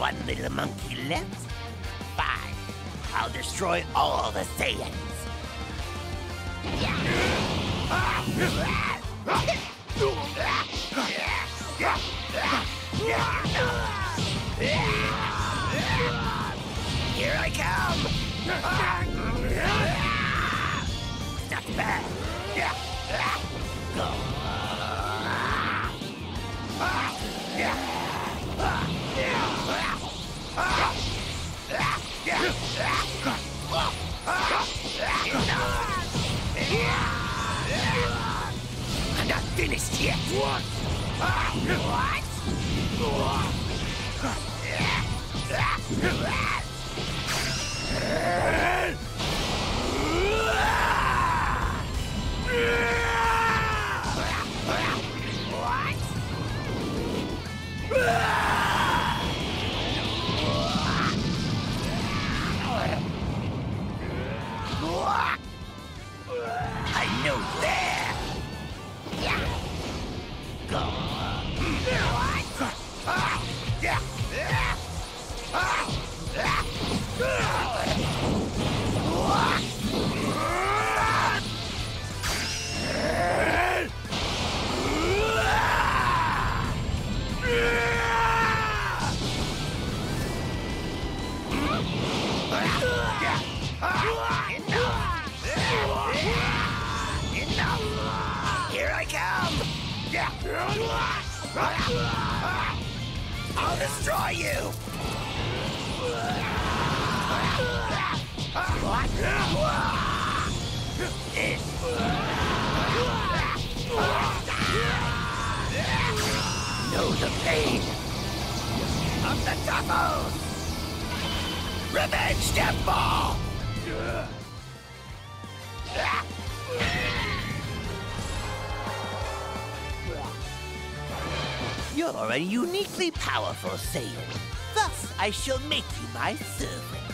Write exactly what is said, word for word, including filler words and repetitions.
one little monkey left. Fine. I'll destroy all the Saiyans. Here I come! Not bad. I'm not finished yet. What? What? What? I know there. Yeah. Go. I'll destroy you! What? Know the pain of the topos! Revenge Deathball! You're a uniquely powerful Saiyan. Thus, I shall make you my servant.